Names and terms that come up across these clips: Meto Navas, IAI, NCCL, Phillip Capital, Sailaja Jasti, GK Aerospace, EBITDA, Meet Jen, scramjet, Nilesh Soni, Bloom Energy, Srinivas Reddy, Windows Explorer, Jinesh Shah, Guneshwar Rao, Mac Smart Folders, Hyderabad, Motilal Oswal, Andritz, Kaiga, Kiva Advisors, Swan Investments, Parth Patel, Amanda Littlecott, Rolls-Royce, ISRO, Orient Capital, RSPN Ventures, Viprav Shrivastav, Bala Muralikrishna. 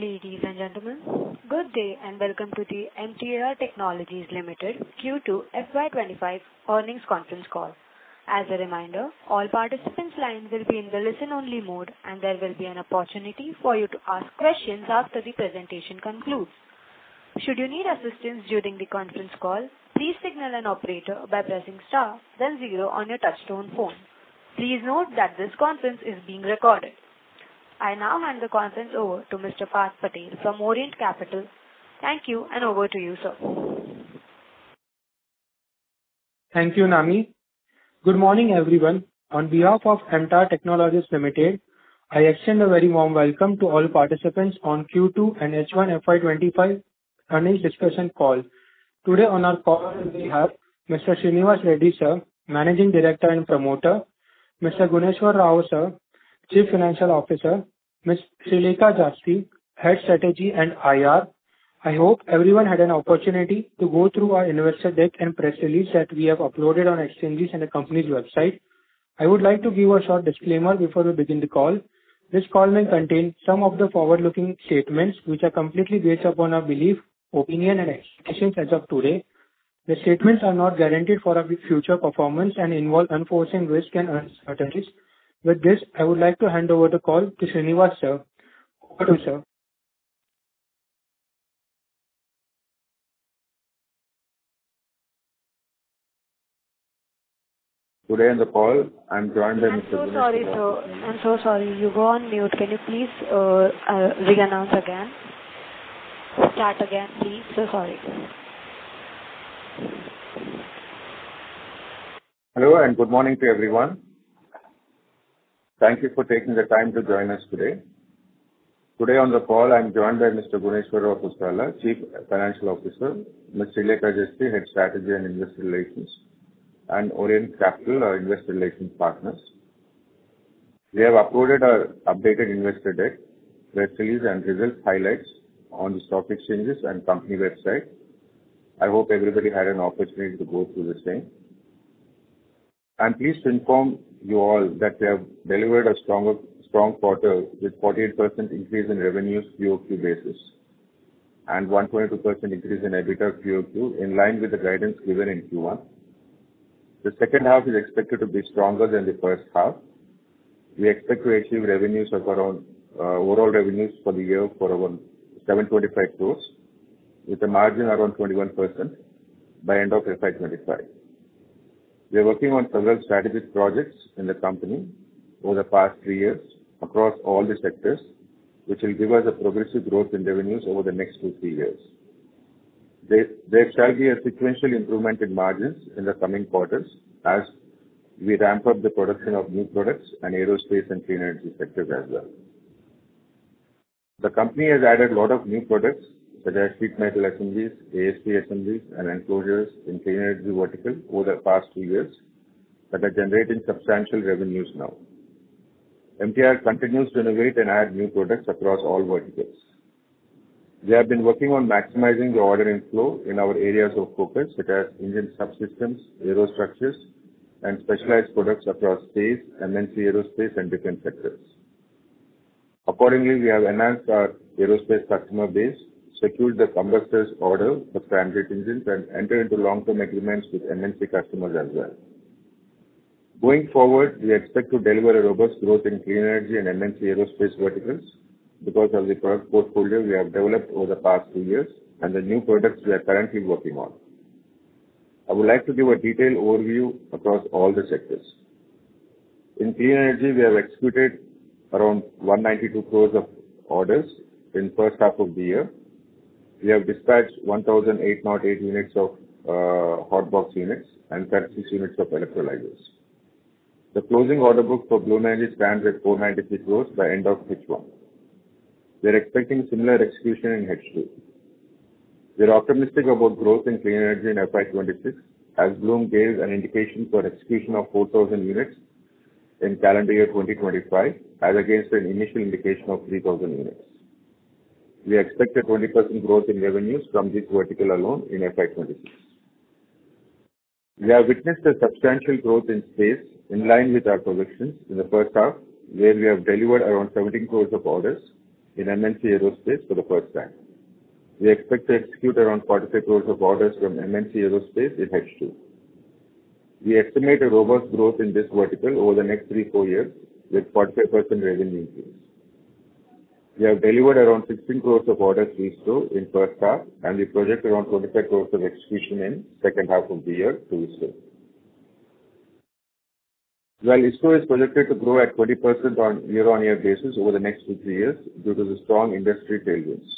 Ladies and gentlemen, good day and welcome to the MTAR Technologies Limited Q2 FY25 earnings conference call. As a reminder, all participants' lines will be in the listen-only mode and there will be an opportunity for you to ask questions after the presentation concludes. Should you need assistance during the conference call, please signal an operator by pressing star then zero on your touchtone phone. Please note that this conference is being recorded. I now hand the conference over to Mr. Parth Patel from Orient Capital. Thank you and over to you, sir. Thank you, Nami. Good morning, everyone. On behalf of MTAR Technologies Limited, I extend a very warm welcome to all participants on Q2 and H1 FY25 earnings discussion call. Today on our call, we have Mr. Srinivas Reddy, sir, Managing Director and Promoter, Mr. Guneshwar Rao, sir, Chief Financial Officer, Ms. Sailaja Jasti, Head Strategy and IR. I hope everyone had an opportunity to go through our investor deck and press release that we have uploaded on exchanges and the company's website. I would like to give a short disclaimer before we begin the call. This call may contain some of the forward-looking statements which are completely based upon our belief, opinion and expectations as of today. The statements are not guaranteed for our future performance and involve unforeseen risks and uncertainties. With this, I would like to hand over the call to Srinivas, sir. Over to you, sir. Today on the call, I'm joined by Mr. Jinesh Shah. I'm so sorry. You go on mute. Can you please re-announce again? Start again, please. So sorry. Hello and good morning to everyone. Thank you for taking the time to join us today. Today on the call, I'm joined by Mr. Guneshwar Rao, Chief Financial Officer, Ms. Sailaja Jasti, Head Strategy and Investor Relations, and Orient Capital, our Investor Relations Partners. We have uploaded our updated investor deck, press release and results highlights on the stock exchanges and company website. I hope everybody had an opportunity to go through the same. I'm pleased to inform you all that we have delivered a strong quarter with 48% increase in revenues QOQ basis and 122% increase in EBITDA QOQ in line with the guidance given in Q1. The second half is expected to be stronger than the first half. We expect to achieve revenues of around overall revenues for the year for around 725 crores with a margin around 21% by end of FY25. We are working on several strategic projects in the company over the past 3 years across all the sectors, which will give us a progressive growth in revenues over the next 2-3 years. There shall be a sequential improvement in margins in the coming quarters as we ramp up the production of new products and aerospace and clean energy sectors as well. The company has added a lot of new products such as sheet metal assemblies, ASP assemblies, and enclosures in clean energy vertical over the past 2 years that are generating substantial revenues now. MTAR continues to innovate and add new products across all verticals. We have been working on maximizing the order inflow in our areas of focus such as engine subsystems, aerostructures, and specialized products across space, MNC aerospace, and defense sectors. Accordingly, we have enhanced our aerospace customer base, secured the combustors order for transit engines and enter into long-term agreements with MNC customers as well. Going forward, we expect to deliver a robust growth in clean energy and MNC aerospace verticals because of the product portfolio we have developed over the past 2 years and the new products we are currently working on. I would like to give a detailed overview across all the sectors. In clean energy, we have executed around 192 crores of orders in first half of the year. We have dispatched 1,808 units of hot box units and 36 units of electrolyzers. The closing order book for Bloom Energy stands at 493 crores by end of H1. We are expecting similar execution in H2. We are optimistic about growth in clean energy in FY26 as Bloom gave an indication for execution of 4,000 units in calendar year 2025 as against an initial indication of 3,000 units. We expect a 20% growth in revenues from this vertical alone in FY26. We have witnessed a substantial growth in space in line with our projections in the first half, where we have delivered around 17 crores of orders in MNC Aerospace for the first time. We expect to execute around 45 crores of orders from MNC Aerospace in H2. We estimate a robust growth in this vertical over the next 3-4 years with 45% revenue increase. We have delivered around 16 crores of orders to ISRO in first half, and we project around 25 crores of execution in second half of the year to ISRO. While ISRO is projected to grow at 20% on year-on-year basis over the next 2-3 years due to the strong industry tailwinds,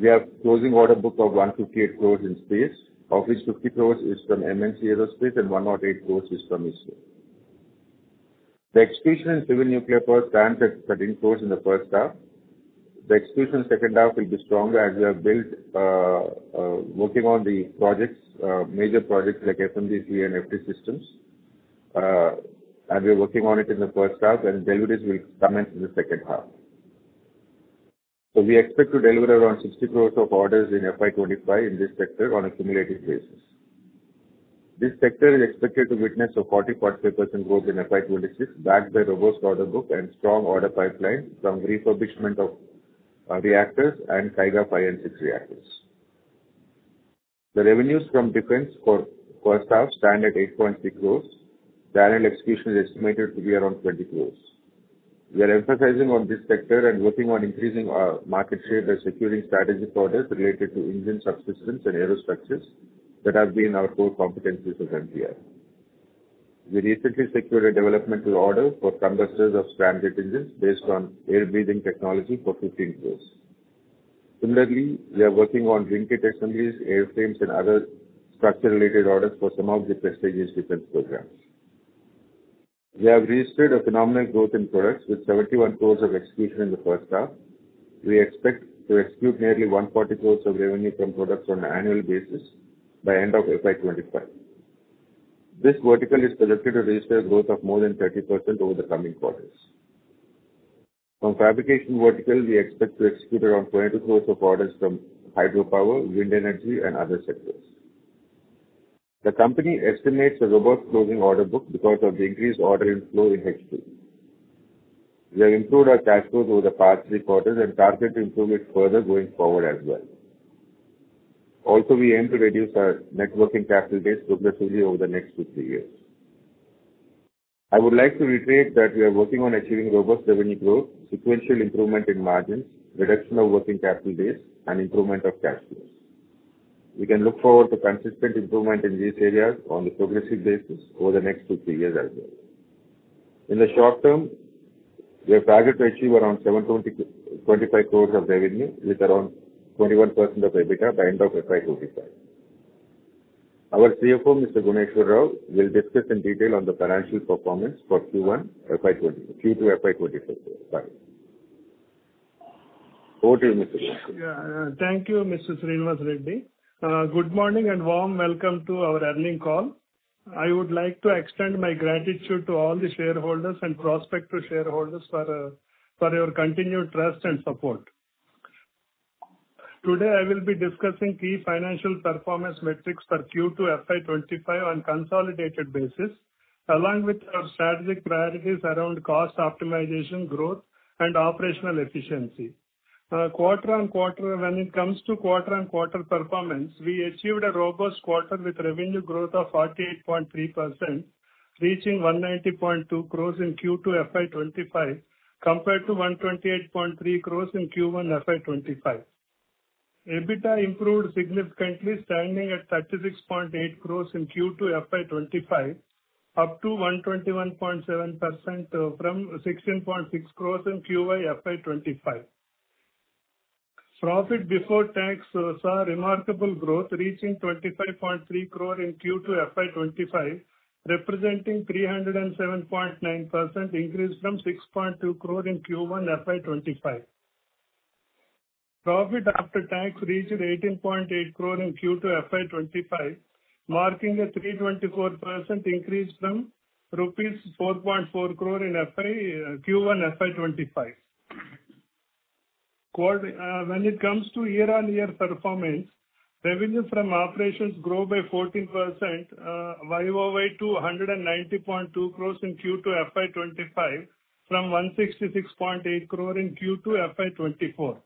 we have closing order book of 158 crores in space, of which 50 crores is from MNC Aerospace and 108 crores is from ISRO. The execution in civil nuclear power stands at 13 crores in the first half. The execution second half will be stronger as we have built, working on the projects, major projects like FMDCA and FT systems. And we are working on it in the first half, and deliveries will commence in the second half. So we expect to deliver around 60 crores of orders in FY25 in this sector on a cumulative basis. This sector is expected to witness a 40-45% growth in FY26, backed by robust order book and strong order pipeline from refurbishment of reactors and Kaiga 5 and 6 reactors. The revenues from defense for first half stand at 8.6 crores. The annual execution is estimated to be around 20 crores. We are emphasizing on this sector and working on increasing our market share by securing strategic orders related to engine subsystems and aerostructures that have been our core competencies of MTAR. We recently secured a developmental order for combustors of scramjet engines based on air-breathing technology for 15 crores. Similarly, we are working on wing kit assemblies, airframes, and other structure-related orders for some of the prestigious defense programs. We have registered a phenomenal growth in products with 71 crores of execution in the first half. We expect to execute nearly 140 crores of revenue from products on an annual basis by end of FY25. This vertical is projected to register a growth of more than 30% over the coming quarters. From fabrication vertical, we expect to execute around 22 crores of orders from hydropower, wind energy, and other sectors. The company estimates a robust closing order book because of the increased order inflow in H2. We have improved our cash flows over the past 3 quarters and target to improve it further going forward as well. Also, we aim to reduce our net working capital days progressively over the next 2-3 years. I would like to reiterate that we are working on achieving robust revenue growth, sequential improvement in margins, reduction of working capital days, and improvement of cash flows. We can look forward to consistent improvement in these areas on a progressive basis over the next 2-3 years as well. In the short term, we have targeted to achieve around 725 crores of revenue with around 21% of EBITDA by end of FY25. Our CFO, Mr. Guneshwar Rao, will discuss in detail on the financial performance for Q2 FY25. Over to you, Mr. Guneshwar. Thank you, Mr. Srinivas Reddy. Good morning and warm welcome to our earnings call. I would like to extend my gratitude to all the shareholders and prospective shareholders for your continued trust and support. Today, I will be discussing key financial performance metrics for Q2 FY25 on consolidated basis, along with our strategic priorities around cost optimization, growth, and operational efficiency. When it comes to quarter-on-quarter performance, we achieved a robust quarter with revenue growth of 48.3%, reaching 190.2 crores in Q2 FY25 compared to 128.3 crores in Q1 FY25. EBITDA improved significantly, standing at 36.8 crores in Q2 FY25, up to 121.7% from 16.6 crores in Q1 FY25. Profit before tax saw remarkable growth, reaching 25.3 crore in Q2 FY25, representing 307.9% increase from 6.2 crore in Q1 FY25. Profit after tax reached 18.8 crore in Q2 FY25, marking a 324% increase from rupees 4.4 crore in Q1 FY25. When it comes to year-on-year performance, revenue from operations grew by 14% YOY to 190.2 crores in Q2 FY25 from 166.8 crore in Q2 FY24.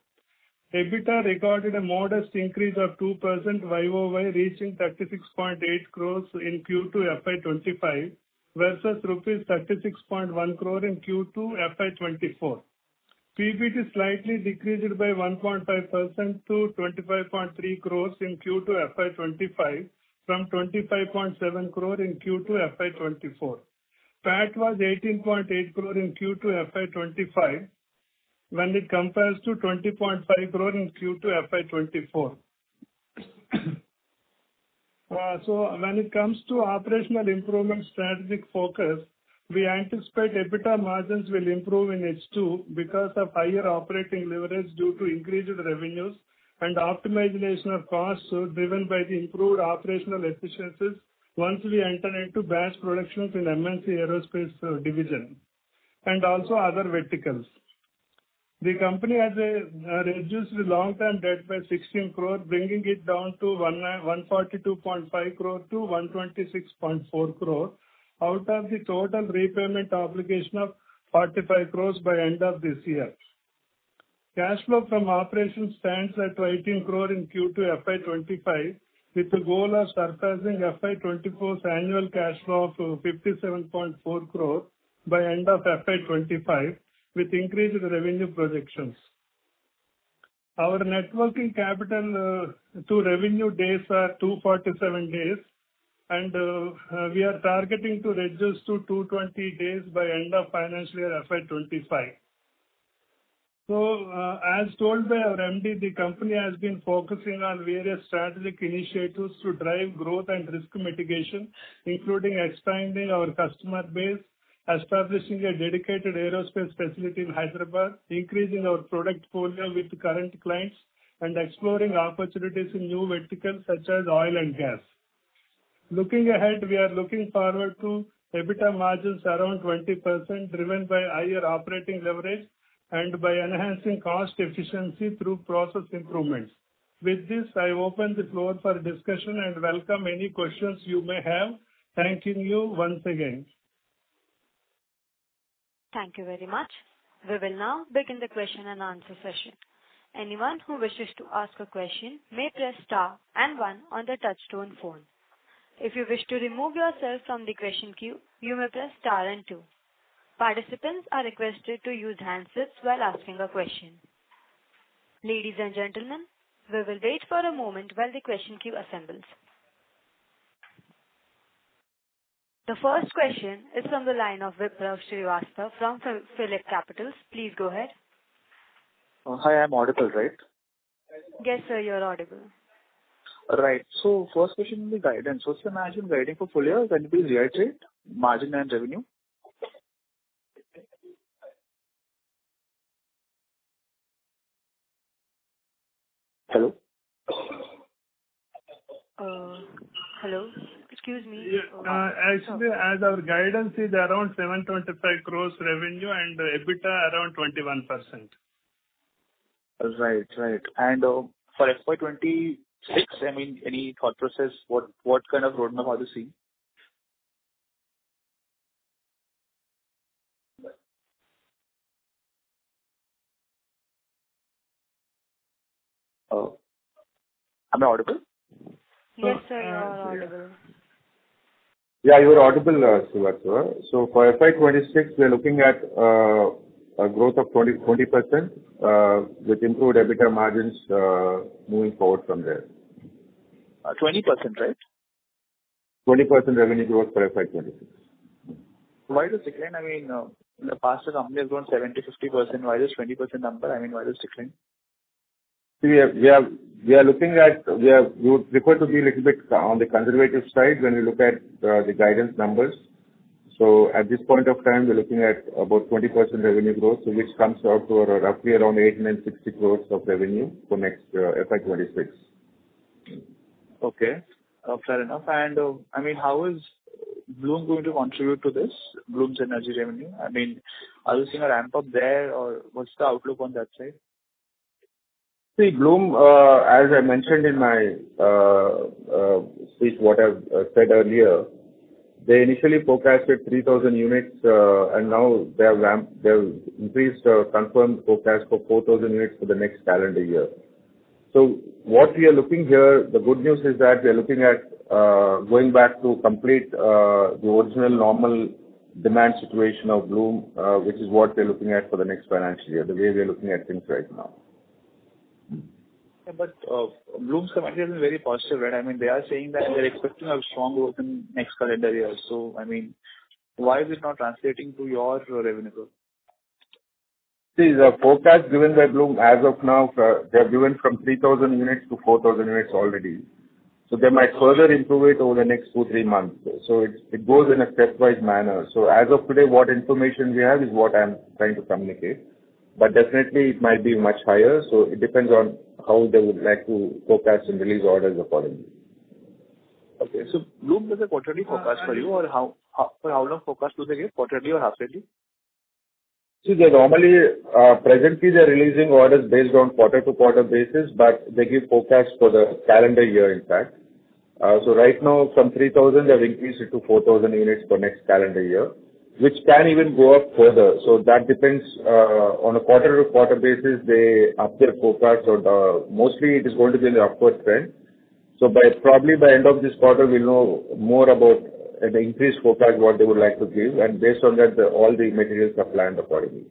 EBITDA recorded a modest increase of 2% YOY, reaching 36.8 crores in Q2 FY25 versus rupees 36.1 crore in Q2 FY24. PBT slightly decreased by 1.5% to 25.3 crores in Q2 FY25 from 25.7 crore in Q2 FY24. PAT was 18.8 crore in Q2 FY25 when it compares to 20.5 crore in Q2 FY24. So when it comes to operational improvement strategic focus, we anticipate EBITDA margins will improve in H2 because of higher operating leverage due to increased revenues and optimization of costs driven by the improved operational efficiencies once we enter into batch productions in MNC Aerospace division and also other verticals. The company has reduced the long-term debt by 16 crore, bringing it down to 142.5 crore to 126.4 crore out of the total repayment obligation of 45 crores by end of this year. Cash flow from operations stands at 18 crore in Q2 FY25 with the goal of surpassing FY24's annual cash flow of 57.4 crore by end of FY25. With increased revenue projections. Our net working capital to revenue days are 247 days, and we are targeting to reduce to 220 days by end of financial year FY25. So, as told by our MD, the company has been focusing on various strategic initiatives to drive growth and risk mitigation, including expanding our customer base, establishing a dedicated aerospace facility in Hyderabad, increasing our product portfolio with current clients, and exploring opportunities in new verticals such as oil and gas. Looking ahead, we are looking forward to EBITDA margins around 20% driven by higher operating leverage and by enhancing cost efficiency through process improvements. With this, I open the floor for discussion and welcome any questions you may have. Thanking you once again. Thank you very much. We will now begin the question and answer session. Anyone who wishes to ask a question may press star and one on the touchtone phone. If you wish to remove yourself from the question queue, you may press star and two. Participants are requested to use handsets while asking a question. Ladies and gentlemen, we will wait for a moment while the question queue assembles. The first question is from the line of Viprav Shrivastav from Phillip Capital. Please go ahead. Hi, I'm audible, right? Yes, sir, you're audible. Right. So, first question on the guidance. What's the margin guiding for full year? Can you reiterate margin and revenue? Hello? Hello? Excuse me. Actually, as our guidance is around 725 crores revenue and EBITDA around 21%. Right, right. And for FY26, I mean, any thought process? What kind of roadmap are you seeing? Am I audible? Yes, sir. You're audible. Yeah, you are audible, Shiva. So for FY26, we are looking at a growth of 20% with improved EBITDA margins moving forward from there. 20%, right? 20% revenue growth for FY26. Why does decline? I mean, in the past, the company has grown 70-50%. Why does 20% number? I mean, why does decline? We are looking at, we would prefer to be a little bit on the conservative side when we look at the guidance numbers. So at this point of time, we're looking at about 20% revenue growth, so which comes out to roughly around 860 crores of revenue for next FY26. Okay, fair enough. And I mean, how is Bloom going to contribute to this, Bloom's energy revenue? I mean, are you seeing a ramp up there, or what's the outlook on that side? See, Bloom, as I mentioned in my speech, what I've said earlier, They initially forecasted 3,000 units, and now they have increased confirmed forecast for 4,000 units for the next calendar year. So what we are looking here, the good news is that we are looking at going back to complete the original normal demand situation of Bloom, which is what we are looking at for the next financial year, the way we are looking at things right now. Yeah, but Bloom's commentary has been very positive, right? I mean, they are saying that they're expecting a strong growth in next calendar year. So, I mean, why is it not translating to your revenue growth? See, the forecast given by Bloom as of now, they have given from 3,000 units to 4,000 units already. So they might further improve it over the next 2-3 months. So it goes in a stepwise manner. So as of today, what information we have is what I'm trying to communicate. But definitely it might be much higher. So it depends on how they would like to forecast and release orders accordingly. Okay. So Bloom does a quarterly forecast for you, or for how long forecast do they give? Quarterly or half yearly? See, they normally, presently they're releasing orders based on quarter-to-quarter basis, but they give forecasts for the calendar year, in fact. So right now, from 3,000, they've increased it to 4,000 units for next calendar year, which can even go up further. So that depends on a quarter-to-quarter basis, they up their forecasts, or mostly it is going to be in the upward trend. So probably by end of this quarter, we'll know more about the increased forecast, what they would like to give, and based on that, all the materials are planned accordingly.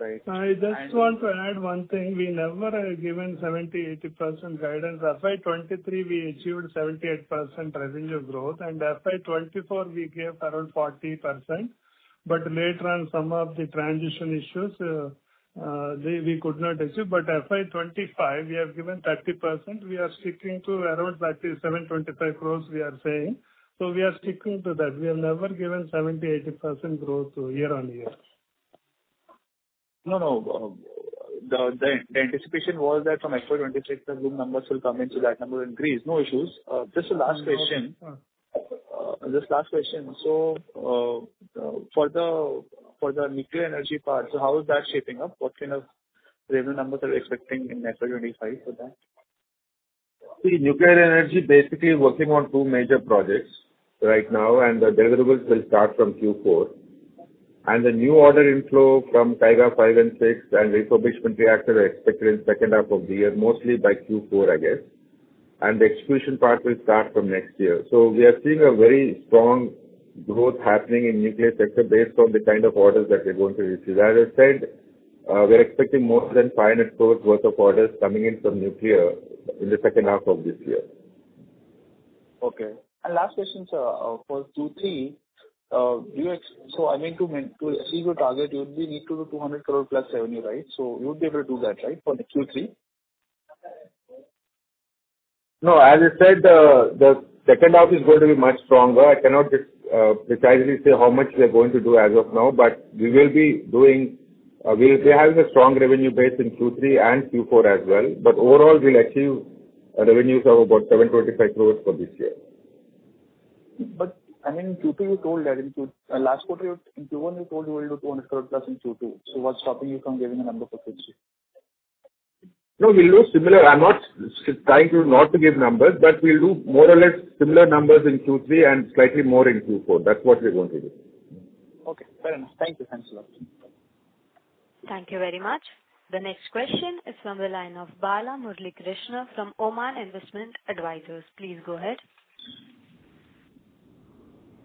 Right. I just want to add one thing. We never have given 70-80% guidance. FY23, we achieved 78% revenue growth, and FY24, we gave around 40%. But later on, some of the transition issues, we could not achieve. But FY25, we have given 30%. We are sticking to around 37-25 crores, we are saying. So we are sticking to that. We have never given 70-80% growth year on year. No. The anticipation was that from FY26, the Bloom numbers will come in, so that number will increase. No issues. Just a last question. So for the nuclear energy part, so how is that shaping up? What kind of revenue numbers are you expecting in FY25 for that? See, nuclear energy basically working on 2 major projects right now, and the deliverables will start from Q4. And the new order inflow from Kaiga 5 and 6 and refurbishment reactor are expected in second half of the year, mostly by Q4, I guess. And the execution part will start from next year. So we are seeing a very strong growth happening in nuclear sector based on the kind of orders that we're going to receive. As I said, we're expecting more than 500 crores worth of orders coming in from nuclear in the second half of this year. Okay. And last question, sir, for Q3, to achieve your target, you would need to do 200 crore plus revenue, right? So you would be able to do that, right, for the Q3? No, as I said, the second half is going to be much stronger. I cannot just precisely say how much we are going to do as of now, but we will be doing. We'll be having a strong revenue base in Q3 and Q4 as well, but overall we'll achieve revenues of about 725 crores for this year. But I mean, in Q2 you told that last quarter, in Q1 you told you will do 200 crores plus in Q2. So what's stopping you from giving a number for Q3? No, we'll do similar. I'm not trying to not to give numbers, but we'll do more or less similar numbers in Q3 and slightly more in Q4. That's what we're going to do. Okay, fair enough. Thank you. Thanks a lot. Thank you very much. The next question is from the line of Bala Muralikrishna from Oman Investment Advisors. Please go ahead.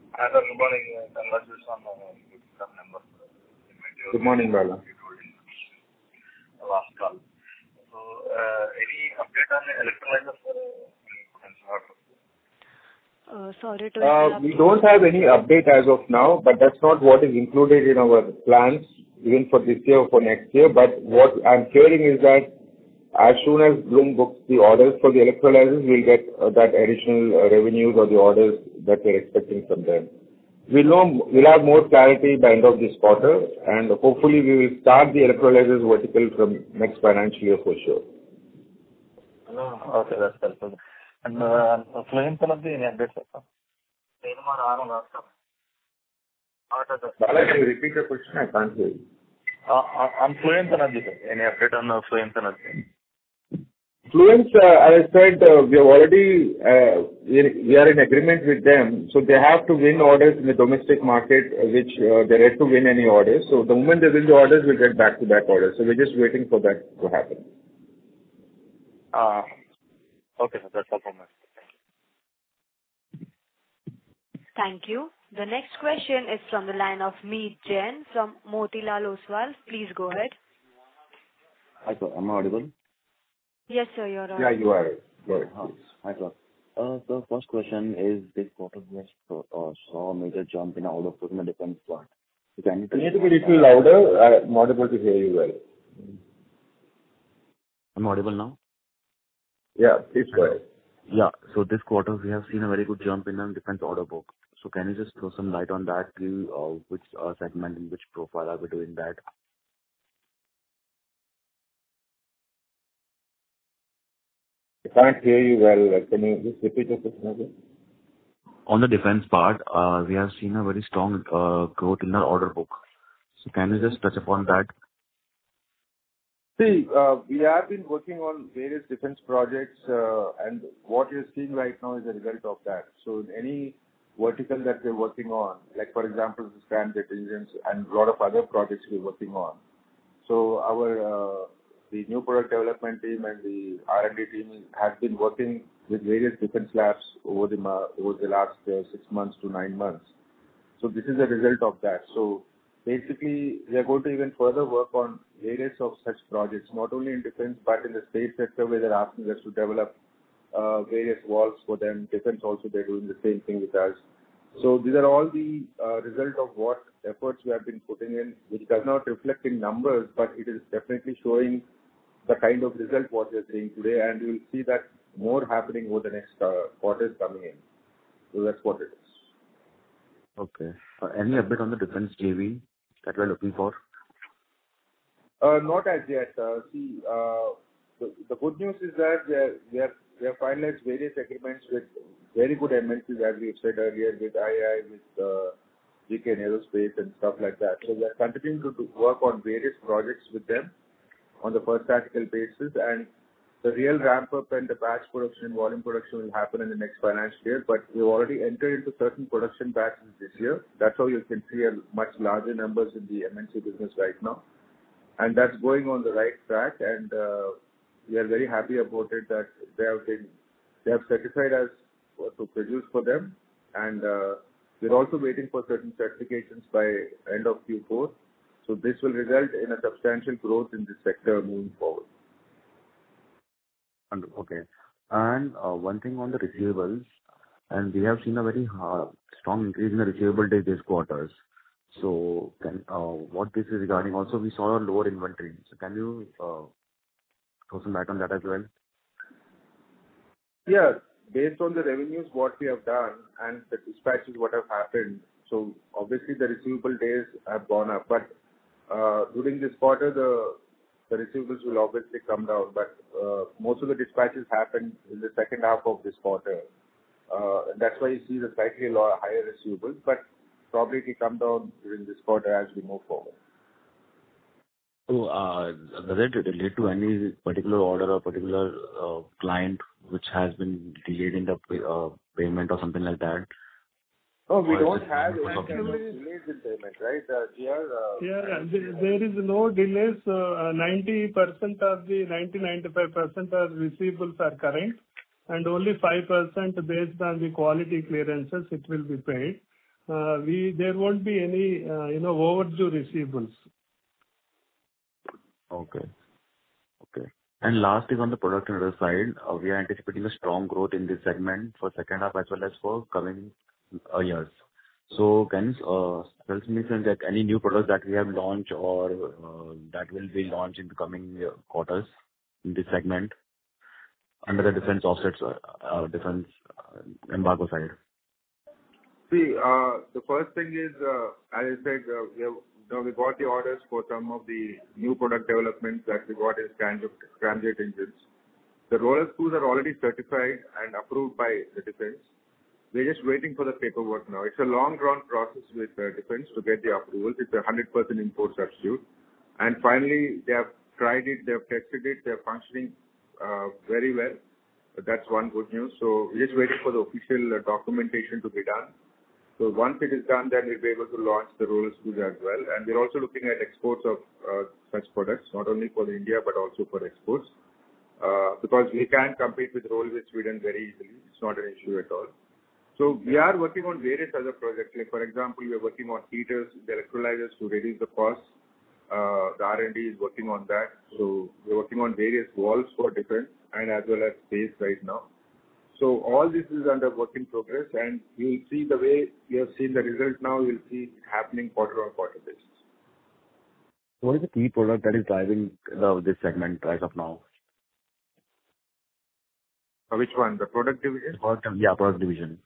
Good morning. Congratulations on the number. Good morning, Bala. Last call. So, any update on the electrolyzer for sorry to interrupt. We don't have any update as of now, but that's not what is included in our plans, even for this year or for next year. But what I'm hearing is that as soon as Bloom books the orders for the electrolyzers, we'll get that additional revenues or the orders that we're expecting from them. We'll have more clarity by end of this quarter, and hopefully we will start the electrolyzers vertical from next financial year for sure. Okay, that's helpful. And Flame, can I see any updates? Bala, can you repeat the question? I can't hear you. On Fluence Energy, any update on Fluence Energy? Fluence, as I said, we have already, we are in agreement with them. So they have to win orders in the domestic market, which they're yet to win any orders. So the moment they win the orders, we'll get back-to-back orders. So we're just waiting for that to happen. Okay, sir. That's all from us. Thank you. The next question is from the line of Meet Jen from Motilal Oswal. Please go ahead. Hi, sir. Am I audible? Yes, sir, you're right. Yeah, you are. Right. Hi, sir. So first question is, this quarter we saw a major jump in our order book in the defense part. So can you be a little louder? I'm not able to hear you well. I'm audible now? Yeah, please go ahead. Yeah, so this quarter we have seen a very good jump in our defense order book. So can you just throw some light on that? Which segment and which profile are we doing that? I can't hear you well. Can you just repeat your question again? On the defense part, we have seen a very strong growth in our order book. So can you just touch upon that? See, we have been working on various defense projects, and what you're seeing right now is a result of that. So in any vertical that we're working on, like for example, the transit engines and a lot of other projects we're working on. So our the new product development team and the R&D team has been working with various defense labs over the last 6 months to 9 months. So this is a result of that. So basically, we are going to even further work on various of such projects, not only in defense, but in the space sector where they're asking us to develop various valves for them. Defense also, they're doing the same thing with us. So these are all the result of what efforts we have been putting in, which does not reflect in numbers, but it is definitely showing the kind of result what we are seeing today, and you will see that more happening over the next quarters coming in. So that's what it is. Okay. Any update on the defense JV that we are looking for? Not as yet. The good news is that we have finalized various agreements with very good MNCs, as we have said earlier, with IAI, with GK Aerospace and stuff like that. So we are continuing to work on various projects with them on the first article basis, and the real ramp up and the batch production and volume production will happen in the next financial year, but we've already entered into certain production batches this year. That's how you can see a much larger numbers in the MNC business right now. And that's going on the right track, and we are very happy about it that they have certified us to produce for them, and we're also waiting for certain certifications by end of Q4. So this will result in a substantial growth in this sector moving forward. Okay. And one thing on the receivables, and we have seen a very strong increase in the receivable days this quarters. So what this is regarding, also we saw a lower inventory. So can you throw some light on that as well? Yeah. Based on the revenues, what we have done and the dispatches, what have happened. So obviously the receivable days have gone up, but during this quarter, the receivables will obviously come down, but most of the dispatches happened in the second half of this quarter. That's why you see the slightly higher receivables, but probably it will come down during this quarter as we move forward. So, does it relate to any particular order or particular client which has been delayed in the payment or something like that? Oh, we don't have any delays in payment, right? There is no delays. 90% of the 90-95% of receivables are current, and only 5% based on the quality clearances it will be paid. There won't be any overdue receivables. Okay. And last is on the product and other side, we are anticipating a strong growth in this segment for second half as well as for coming years. So can you tell me that any new products that we have launched or that will be launched in the coming quarters in this segment under the defense offsets or defense embargo side? See, the first thing is, as I said, we got the orders for some of the new product developments that we got in transit engines. The roller screws are already certified and approved by the defense. We're just waiting for the paperwork now. It's a long-drawn process with defense to get the approvals. It's a 100% import substitute. And finally, they have tried it, they have tested it, they are functioning very well. That's one good news. So we're just waiting for the official documentation to be done. So once it is done, then we'll be able to launch the roller scooter as well. And we're also looking at exports of such products, not only for India, but also for exports. Because we can compete with Rolls-Royce Sweden very easily. It's not an issue at all. So we are working on various other projects. Like, for example, we are working on heaters, the electrolyzers to reduce the cost. The R&D is working on that. So we're working on various walls for defense and as well as space right now. So all this is under work in progress, and you'll see the way you have seen the result now, you'll see it happening quarter on quarter basis. What is the key product that is driving this segment as of now? Which one? The product division? Yeah, product division.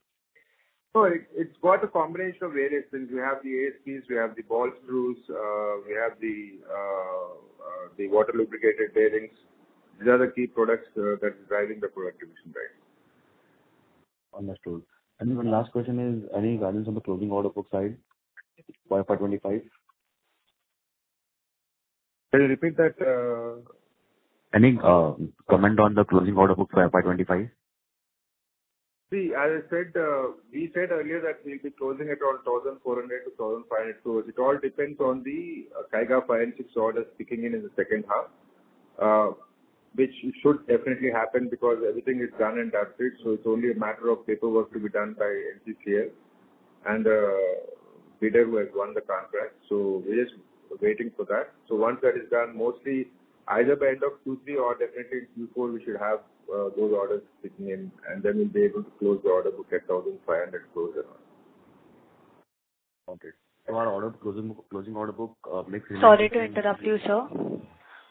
So it's got a combination of various things. We have the ASPs, we have the ball screws, we have the water lubricated bearings. These are the key products that is driving the product division right. Understood. And one last question is, any guidance on the closing order book side by FY25? Can you repeat that? Any comment on the closing order book for FY25? See, as I said, we said earlier that we'll be closing at around 1,400 to 1,500 crores. It all depends on the Kaiga 5 and 6 orders kicking in the second half, which should definitely happen because everything is done and dusted. So it's only a matter of paperwork to be done by NCCL and bidder who has won the contract. So we're just waiting for that. So once that is done, mostly either by end of Q3 or definitely in Q4, we should have those orders sitting in, and then we'll be able to close the order book at 1,500 crores. Okay. So our order closing order book makes. Sorry to interrupt you, sir.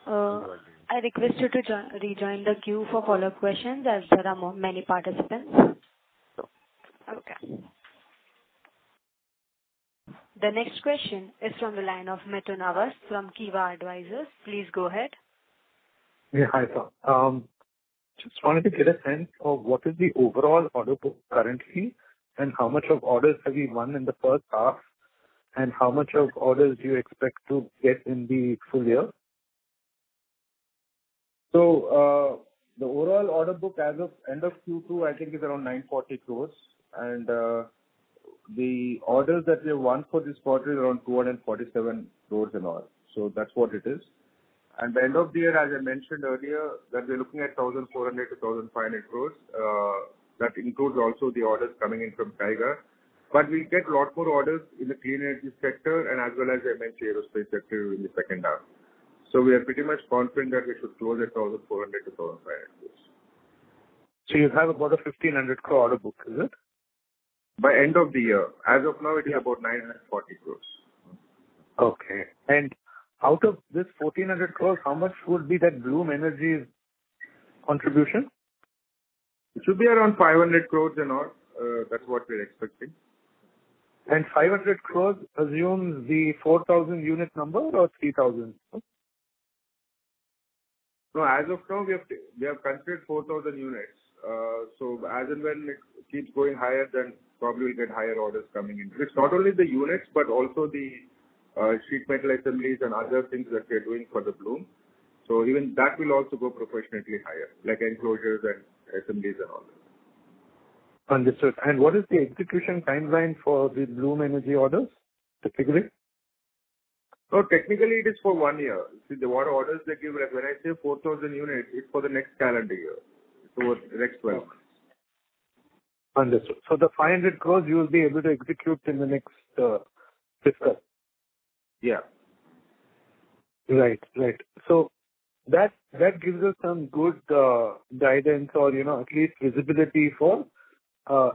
I request you to rejoin the queue for follow-up questions as there are many participants. Okay. The next question is from the line of Meto Navas from Kiva Advisors. Please go ahead. Yeah, hi, sir. Just wanted to get a sense of what is the overall order book currently and how much of orders have we won in the first half and how much of orders do you expect to get in the full year? So, the overall order book as of end of Q2, I think is around 940 crores and the orders that we have won for this quarter is around 247 crores and all. So that's what it is. And by end of the year, as I mentioned earlier, that we're looking at 1,400 to 1,500 crores. That includes also the orders coming in from Kaiga. But we'll get a lot more orders in the clean energy sector and as well as the MNC aerospace sector in the second half. So we are pretty much confident that we should close at 1,400 to 1,500 crores. So you have about a 1,500 crore order book, is it? By end of the year. As of now, it is about 940 crores. Okay. And out of this 1,400 crores, how much would be that Bloom Energy's contribution? It should be around 500 crores and all. That's what we're expecting. And 500 crores assumes the 4,000 unit number or 3,000? No, as of now, we have considered 4,000 units. So as and when it keeps going higher, then probably we'll get higher orders coming in. It's not only the units, but also the sheet metal assemblies and other things that we're doing for the Bloom. So even that will also go proportionately higher, like enclosures and assemblies and all that. Understood. And what is the execution timeline for the Bloom Energy orders, typically? So technically it is for 1 year. See, the water orders they give, like when I say 4,000 units, it's for the next calendar year. So the next 12 months. Understood. So the 500 crores you will be able to execute in the next fiscal. Yeah. Right, right. So that gives us some good guidance or, you know, at least visibility for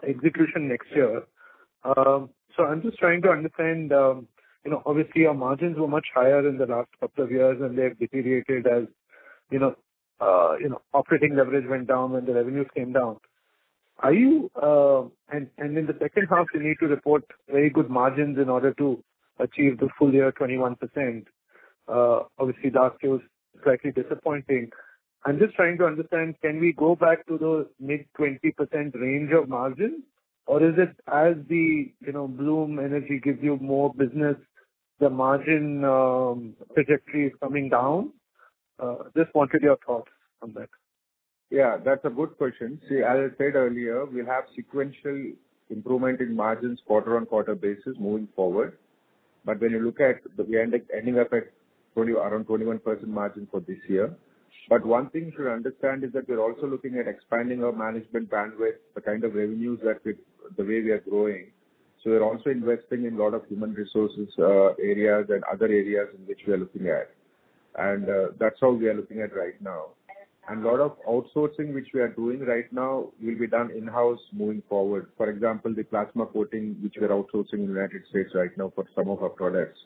execution next year. So I'm just trying to understand, you know, obviously our margins were much higher in the last couple of years and they've deteriorated as, operating leverage went down when the revenues came down. Are you, and in the second half, you need to report very good margins in order to achieve the full year 21%. Obviously, last year was slightly disappointing. I'm just trying to understand, can we go back to the mid-20% range of margin? Or is it as the, you know, Bloom Energy gives you more business, the margin trajectory is coming down? Just wanted your thoughts on that. Yeah, that's a good question. See, as I said earlier, we'll have sequential improvement in margins quarter-on-quarter basis moving forward. But when you look at, we end ending up at around 21% margin for this year. But one thing you should understand is that we're also looking at expanding our management bandwidth, the kind of revenues that the way we are growing. So we're also investing in a lot of human resources areas and other areas in which we are looking at. And that's how we are looking at right now. And a lot of outsourcing which we are doing right now will be done in-house moving forward. For example, the plasma coating which we are outsourcing in the United States right now for some of our products.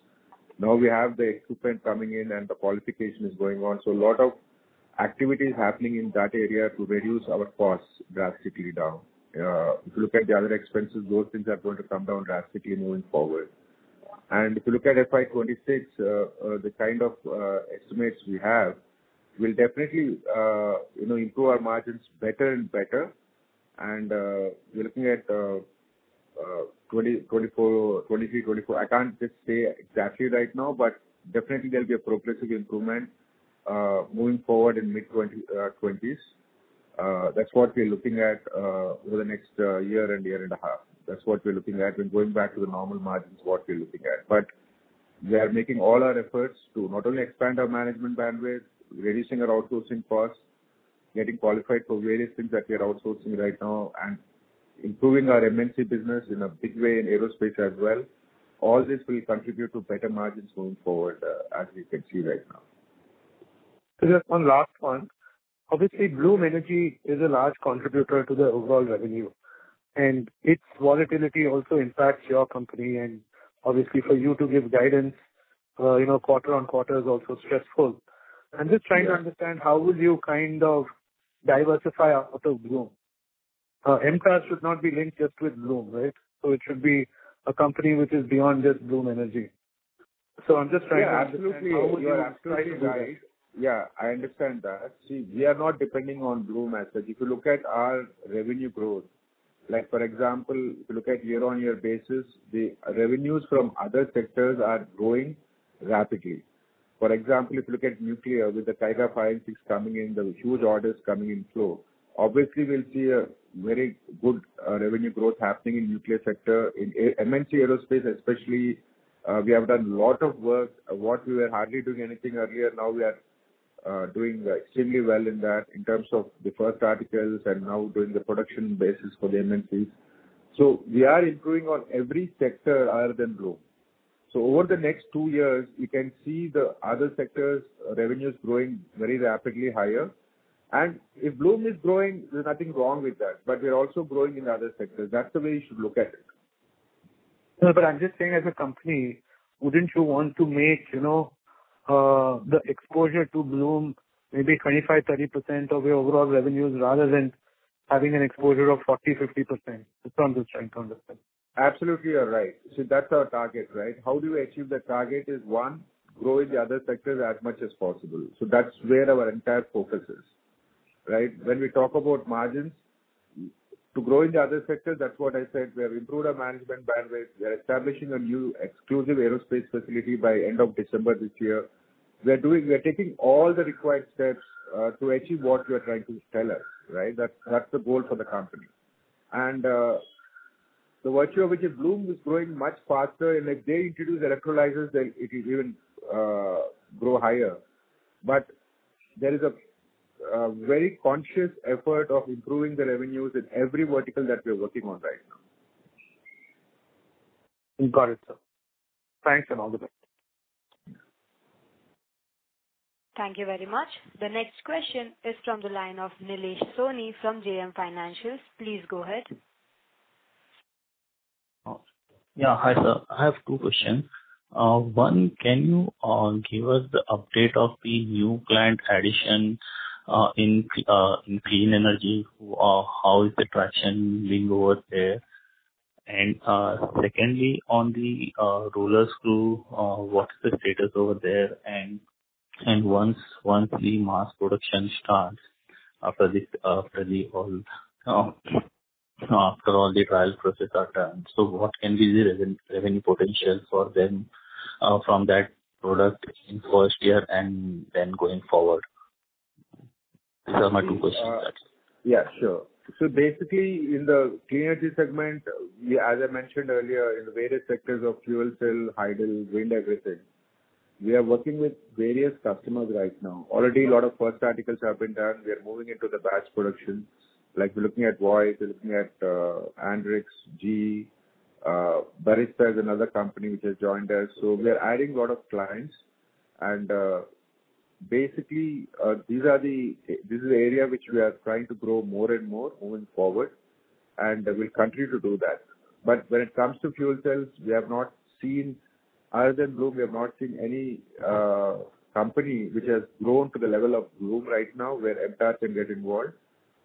Now we have the equipment coming in and the qualification is going on. So a lot of activities happening in that area to reduce our costs drastically down. If you look at the other expenses, those things are going to come down drastically moving forward. And if you look at FY26, the kind of estimates we have, will definitely improve our margins better and better. And we're looking at 23, 24. I can't just say exactly right now, but definitely there'll be a progressive improvement moving forward in mid-20s. That's what we're looking at over the next year and a half. That's what we're looking at when going back to the normal margins, what we're looking at. But we are making all our efforts to not only expand our management bandwidth, reducing our outsourcing costs, getting qualified for various things that we are outsourcing right now, and improving our MNC business in a big way in aerospace as well. All this will contribute to better margins going forward, as we can see right now. So just one last one. Obviously, Bloom Energy is a large contributor to the overall revenue, and its volatility also impacts your company. And obviously, for you to give guidance, quarter on quarter is also stressful. I'm just trying to understand how will you kind of diversify out of Bloom. MTAR should not be linked just with Bloom, right? So it should be a company which is beyond just Bloom Energy. So I'm just trying to understand how will you try to do that. Yeah, I understand that. See, we are not depending on Bloom as such. If you look at our revenue growth, like for example, if you look at year-on-year basis, the revenues from other sectors are growing rapidly. For example, if you look at nuclear, with the Kaiga 5 and 6 coming in, the huge orders coming in flow, obviously we'll see a very good revenue growth happening in nuclear sector. In MNC aerospace especially, we have done a lot of work. What we were hardly doing anything earlier, now we are doing extremely well in that in terms of the first articles and now doing the production basis for the MNCs. So we are improving on every sector other than Bloom. So over the next 2 years, you can see the other sectors' revenues growing very rapidly higher. And if Bloom is growing, there's nothing wrong with that. But we're also growing in other sectors. That's the way you should look at it. No, but I'm just saying as a company, wouldn't you want to make, the exposure to Bloom maybe 25-30% of your overall revenues rather than having an exposure of 40-50%? That's what I'm just trying to understand. Absolutely, you're right. So that's our target, right? How do you achieve the target is one, grow in the other sectors as much as possible. So that's where our entire focus is, right? When we talk about margins, to grow in the other sectors, that's what I said. We have improved our management bandwidth. We are establishing a new exclusive aerospace facility by end of December this year. We are taking all the required steps to achieve what you are trying to tell us, right? That's the goal for the company. And the virtue of which is Bloom is growing much faster, and if they introduce electrolyzers, then it will even grow higher. But there is a very conscious effort of improving the revenues in every vertical that we're working on right now. Got it, sir. Thanks and all the best. Thank you very much. The next question is from the line of Nilesh Soni from JM Financials. Please go ahead. Yeah, hi sir. I have two questions. One, can you give us the update of the new client addition in clean energy? How is the traction being over there? And secondly, on the roller screw, what's the status over there? And once the mass production starts after all the trial process are done, so what can be the revenue potential for them from that product in first year and then going forward? These are my two questions. Yeah, sure. So basically, in the clean energy segment, as I mentioned earlier, in the various sectors of fuel cell, hydel, wind, everything, we are working with various customers right now. Already a lot of first articles have been done. We are moving into the batch production. Like we're looking at Voice, we're looking at Andritz, G, Barista is another company which has joined us. So we are adding a lot of clients, and basically this is the area which we are trying to grow more and more moving forward, and we'll continue to do that. But when it comes to fuel cells, we have not seen, other than Bloom, we have not seen any company which has grown to the level of Bloom right now where MTAR can get involved.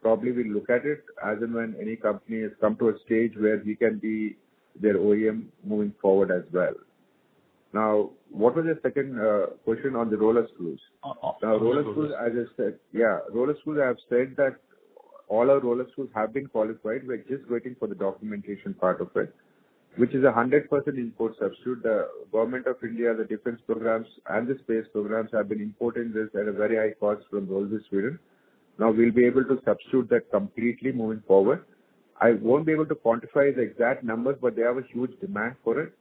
Probably we'll look at it as and when any company has come to a stage where we can be their OEM moving forward as well. Now, what was the second question on the roller screws? Now, roller screws, as I said, roller screws, I have said that all our roller screws have been qualified. We're just waiting for the documentation part of it, which is a 100% import substitute. The Government of India, the defense programs and the space programs have been importing this at a very high cost from Rolls-Royce, Sweden. Now we'll be able to substitute that completely moving forward. I won't be able to quantify the exact numbers, but they have a huge demand for it.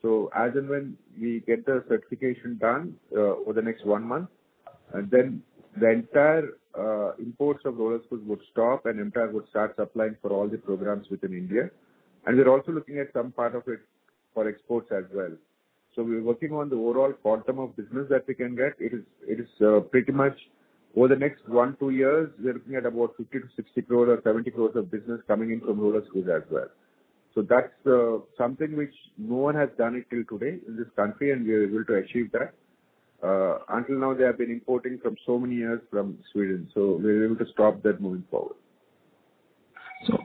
So as and when we get the certification done over the next 1 month, and then the entire imports of roller screws would stop and MTAR would start supplying for all the programs within India. And we're also looking at some part of it for exports as well. So we're working on the overall quantum of business that we can get. It is pretty much over the next 1-2 years, we're looking at about 50 to 60 crores or 70 crores of business coming in from roller screws as well. So that's something which no one has done it till today in this country, and we are able to achieve that. Until now, they have been importing from so many years from Sweden. So we're able to stop that moving forward. So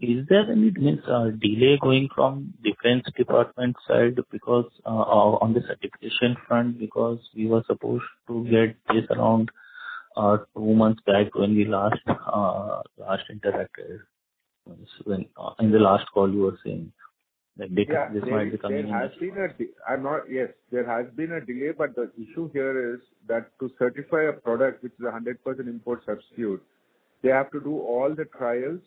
is there any delay going from defense department side because on the certification front, because we were supposed to get this around 2 months back when we last interacted. When in the last call you were saying that there has been a delay, but the issue here is that to certify a product which is a 100% import substitute, they have to do all the trials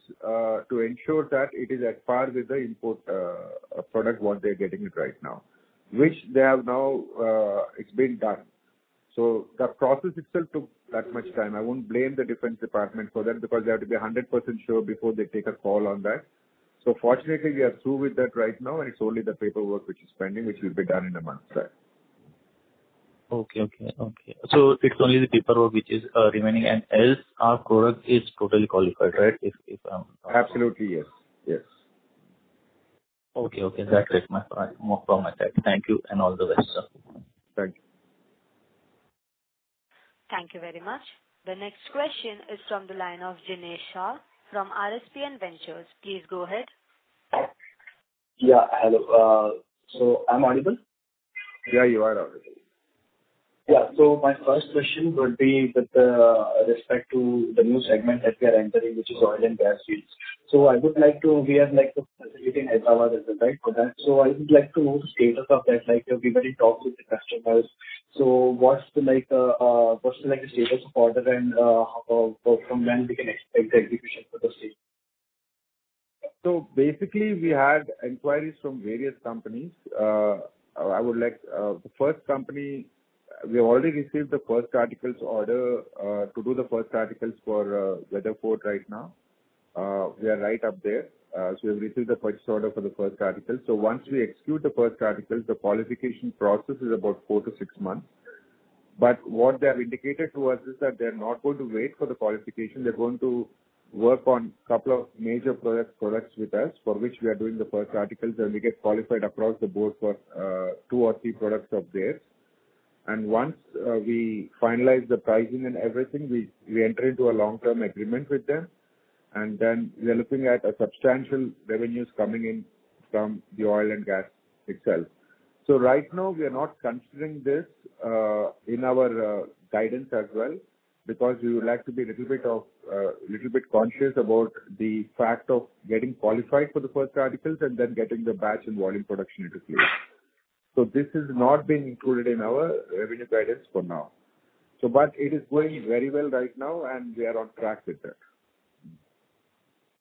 to ensure that it is at par with the import product what they're getting it right now, which they have now it's been done. So the process itself took that much time. I won't blame the defense department for that because they have to be 100% sure before they take a call on that. So fortunately, we are through with that right now, and it's only the paperwork which is pending, which will be done in a month's time. Okay. So it's only the paperwork which is remaining, and else our product is totally qualified, right? If I'm absolutely wrong. Yes. Okay. That's it. More from my side. Thank you, and all the best, sir. Thank you. Thank you very much. The next question is from the line of Jinesh Shah from RSPN Ventures. Please go ahead. Yeah, hello. So I'm audible? Yeah, you are audible. Yeah, so my first question would be with respect to the new segment that we are entering, which is oil and gas fields. So I would like to, we have like the facility in Hyderabad as well, right, for that. So I would like to know the status of that, like we were in talks with the customers. So what's the status of order and from when we can expect the execution for the state? So basically we had inquiries from various companies. I would like, the first company, we have already received the first articles order to do the first articles for Weatherford right now. We are right up there. So we have received the purchase order for the first articles. So once we execute the first articles, the qualification process is about 4 to 6 months. But what they have indicated to us is that they are not going to wait for the qualification. They are going to work on a couple of major products with us for which we are doing the first articles, and we get qualified across the board for 2 or 3 products of theirs. And once we finalize the pricing and everything, we enter into a long-term agreement with them. And then we are looking at a substantial revenues coming in from the oil and gas itself. So right now, we are not considering this in our guidance as well, because we would like to be a little bit conscious about the fact of getting qualified for the first articles and then getting the batch and volume production into place. So this is not being included in our revenue guidance for now. So, but it is going very well right now, and we are on track with that.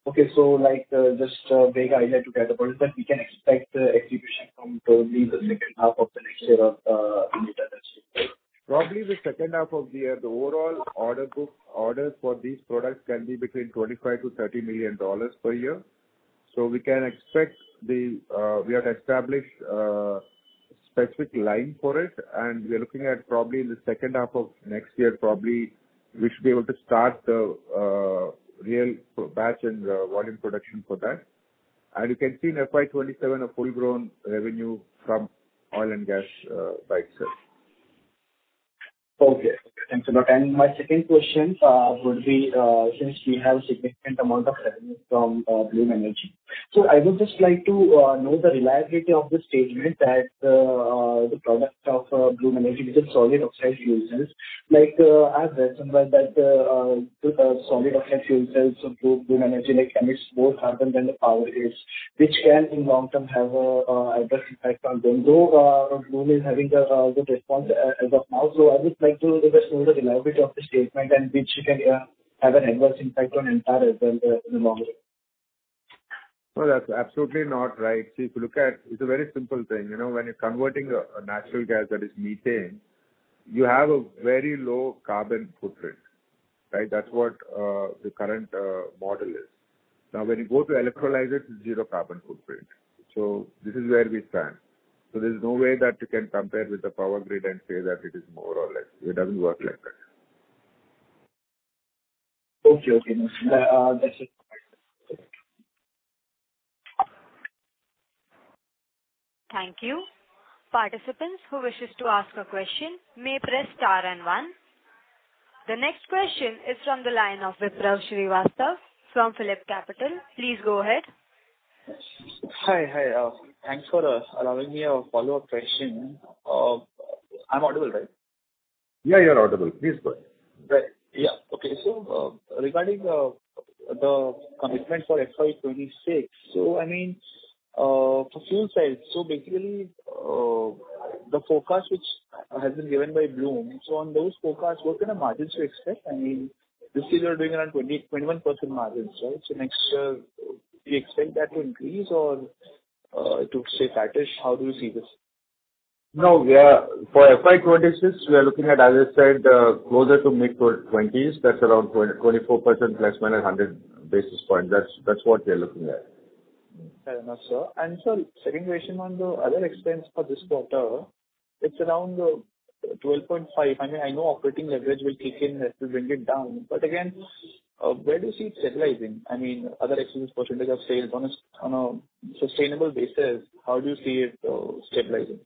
Okay, so like just a vague idea to get about it, that we can expect execution from probably the second half of the next year or later this year. Probably the second half of the year, the overall order book orders for these products can be between $25 to $30 million per year. So we can expect the we have established specific line for it, and we are looking at probably in the second half of next year. Probably we should be able to start the real batch and volume production for that. And you can see in FY27 a full-grown revenue from oil and gas by itself. Okay, thanks a lot. And my second question would be, since we have a significant amount of revenue from Bloom Energy, so I would just like to know the reliability of the statement that the product of Bloom Energy, which is solid oxide fuel cells, like I've read somewhere that solid oxide fuel cells of Bloom Energy like emits more carbon than the power is, which can in long term have an adverse impact on them. Though Bloom is having a good response as of now, so I would like to just know the reliability of the statement and which can have an adverse impact on MTAR as well in the long run. No, that's absolutely not right. See, if you look at, it's a very simple thing. You know, when you're converting a natural gas, that is methane, you have a very low carbon footprint, right? That's what the current model is. Now, when you go to electrolyzers, it's zero carbon footprint. So this is where we stand. So there's no way that you can compare with the power grid and say that it is more or less. It doesn't work like that. Okay, okay. No, that's it. Thank you. Participants who wishes to ask a question may press star and one. The next question is from the line of Viprav Shrivastav from Phillip Capital. Please go ahead. Hi. Thanks for allowing me a follow-up question. I'm audible, right? Yeah, you're audible. Please go ahead. Right. Yeah. Okay. So regarding the commitment for FY26, so I mean for fuel cells. So basically, the forecast which has been given by Bloom. So on those forecasts, what kind of margins do you expect? I mean, this year you're doing around 21% margins, right? So next year. Do you expect that to increase or to stay flattish? How do you see this? No, we are, for FY26, we are looking at, as I said, closer to mid-20s. That's around 24% plus minus 100 basis points. That's what we are looking at. Fair enough, sir. And sir, second question on the other expense for this quarter, it's around 12.5. I mean, I know operating leverage will kick in to bring it down, but again, where do you see it stabilizing? I mean, other expense percentage of sales on a sustainable basis, how do you see it stabilizing?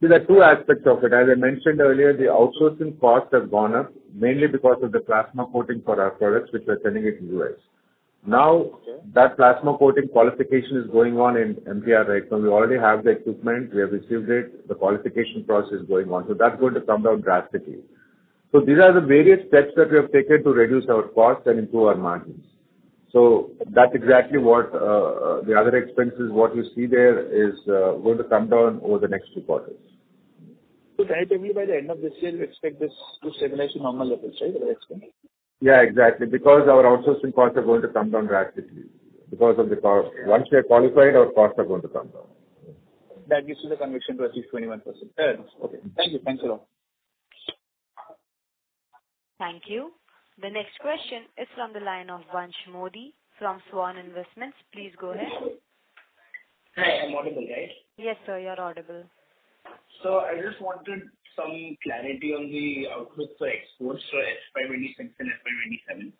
There are two aspects of it. As I mentioned earlier, the outsourcing costs have gone up, mainly because of the plasma coating for our products, which we are selling it in the US. Now, okay, that plasma coating qualification is going on in MTAR right now. We already have the equipment, we have received it, the qualification process is going on. So that's going to come down drastically. So these are the various steps that we have taken to reduce our costs and improve our margins. So that's exactly what the other expenses, what you see there is going to come down over the next 2 quarters. So relatively by the end of this year, we expect this to stabilize to normal levels, right? Yeah, exactly. Because our outsourcing costs are going to come down drastically. Because of the cost, once we are qualified, our costs are going to come down. That gives you the conviction to achieve 21%. Fair enough. Okay. Thank you. Thanks a lot. Thank you. The next question is from the line of Vansh Modi from Swan Investments. Please go ahead. Hi, I'm audible, right? Yes, sir, you're audible. So I just wanted some clarity on the outlook for exports for FY26 and FY27.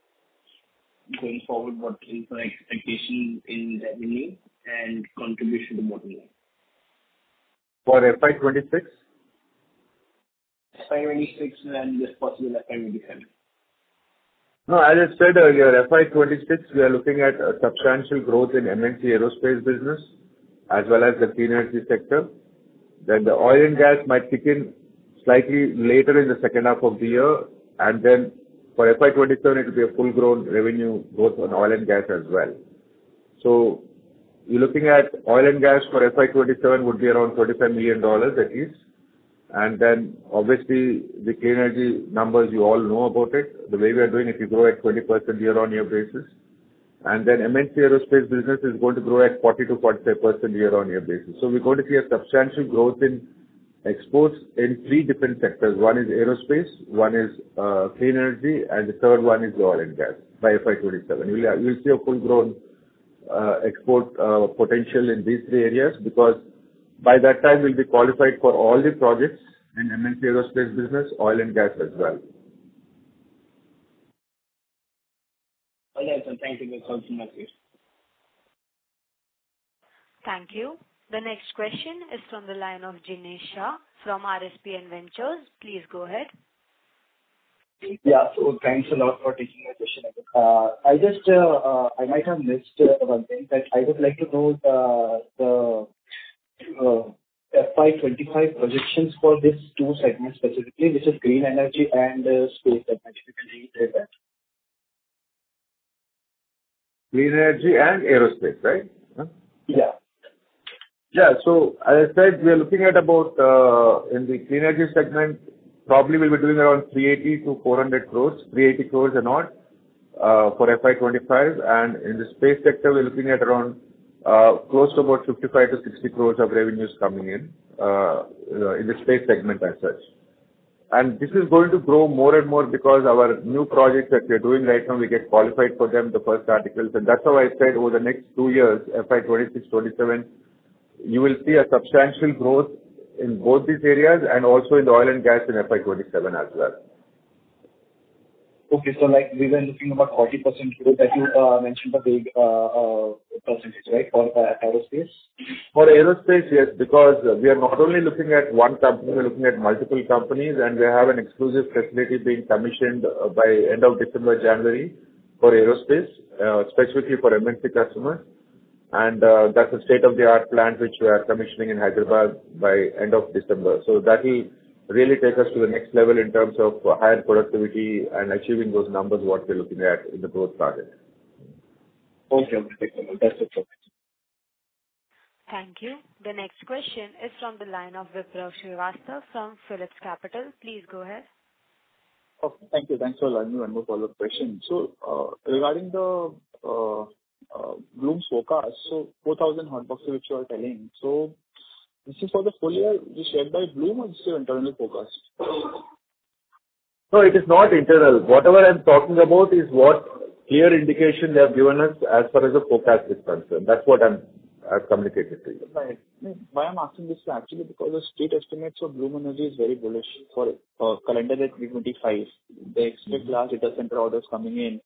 Going forward, what is your expectation in revenue and contribution to bottom line? For FY26? FY26 and if possible FY27. No, as I said earlier, FY26 we are looking at a substantial growth in MNC aerospace business as well as the clean energy sector. Then the oil and gas might kick in slightly later in the second half of the year, and then for FY27 it will be a full-grown revenue growth on oil and gas as well. So you're looking at oil and gas for FY27 would be around $35 million at least. And then obviously the clean energy numbers, you all know about it. The way we are doing, if you grow at 20% year-on-year basis, and then MNC aerospace business is going to grow at 40 to 45% year-on-year basis. So we're going to see a substantial growth in exports in three different sectors. One is aerospace, one is clean energy, and the third one is oil and gas by FY27. You'll see a full-grown export potential in these three areas, because by that time we'll be qualified for all the projects in MNC aerospace business, oil and gas as well. All right, sir. Thank you. That's all from my side. Thank you. The next question is from the line of Jinesh Shah from RSPN Ventures. Please go ahead. Yeah, so thanks a lot for taking my question. I might have missed one thing, that I would like to know the FY25 projections for these two segments specifically, which is green energy and space segment. If you can reiterate that. Green energy and aerospace, right? Huh? Yeah. Yeah, so as I said, we are looking at about, in the clean energy segment, probably we'll be doing around 380 to 400 crores, 380 crores and odd for FY25. And in the space sector, we're looking at around close to about 55 to 60 crores of revenues coming in the space segment as such. And this is going to grow more and more because our new projects that we're doing right now, we get qualified for them, the first articles. And that's how I said over the next 2 years, FY26, 27, you will see a substantial growth in both these areas and also in the oil and gas in FY27 as well. Okay, so like we were looking about 40% growth that you mentioned, the big percentage, right, for aerospace? For aerospace, yes, because we are not only looking at one company, we're looking at multiple companies, and we have an exclusive facility being commissioned by end of December, January for aerospace, specifically for MNC customers. And that's a state-of-the-art plant which we are commissioning in Hyderabad by end of December. So that will really take us to the next level in terms of higher productivity and achieving those numbers what we're looking at in the growth target. Okay, that's it. Thank you. The next question is from the line of Viprav Shrivastav from Phillip Capital. Please go ahead. Okay, thank you. Thanks for allowing me one more follow-up question. So regarding the Bloom's forecast, so 4,000 hot boxes which you are telling, so this is for the full year you shared by Bloom, or this is your internal forecast? No, it is not internal. Whatever I'm talking about is what clear indication they have given us as far as the forecast is concerned. That's what I've communicated to you. Right. Why I'm asking this is actually because the state estimates of Bloom Energy is very bullish for calendar year 2025. They expect large data center orders coming in.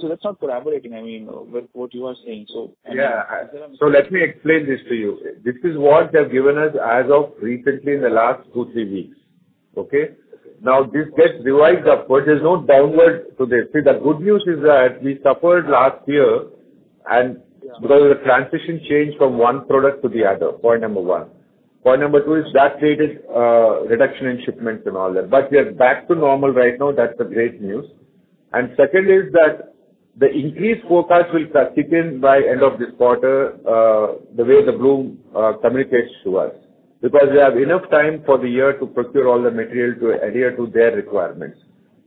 So that's not corroborating, I mean, with what you are saying. So so let me explain this to you. This is what they've given us as of recently in the last 2-3 weeks. Okay? Now, this gets revised upward. There's no downward to this. See, the good news is that we suffered last year and because of the transition change from one product to the other, point number one. Point number two is that created reduction in shipments and all that. But we are back to normal right now. That's the great news. And second is that the increased forecast will kick in by end of this quarter, the way the Bloom communicates to us. Because we have enough time for the year to procure all the material to adhere to their requirements.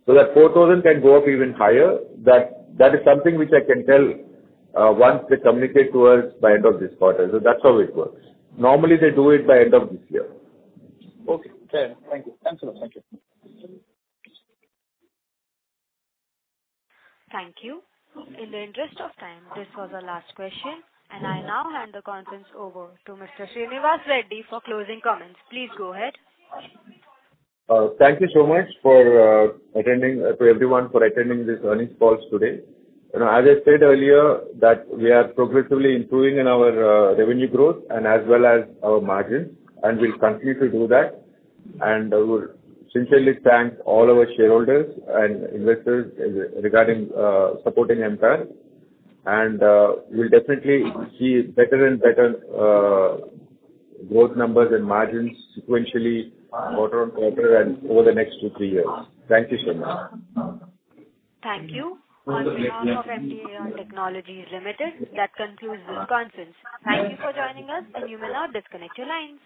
So that 4,000 can go up even higher. That is something which I can tell once they communicate to us by end of this quarter. So that's how it works. Normally they do it by end of this year. Okay, fair. Thank you. Thanks a lot. Thank you. Thank you. In the interest of time, this was our last question, and I now hand the conference over to Mr. Srinivas Reddy for closing comments. Please go ahead. Thank you so much for attending, to everyone for attending this earnings calls today. You know, as I said earlier, that we are progressively improving in our revenue growth and as well as our margins, and we'll continue to do that. And we'll sincerely thank all our shareholders and investors regarding supporting MTAR, and we'll definitely see better and better growth numbers and margins sequentially, quarter on quarter, and over the next 2-3 years. Thank you so much. Thank you. On behalf of MTAR Technologies Limited, that concludes this conference. Thank you for joining us, and you may now disconnect your lines.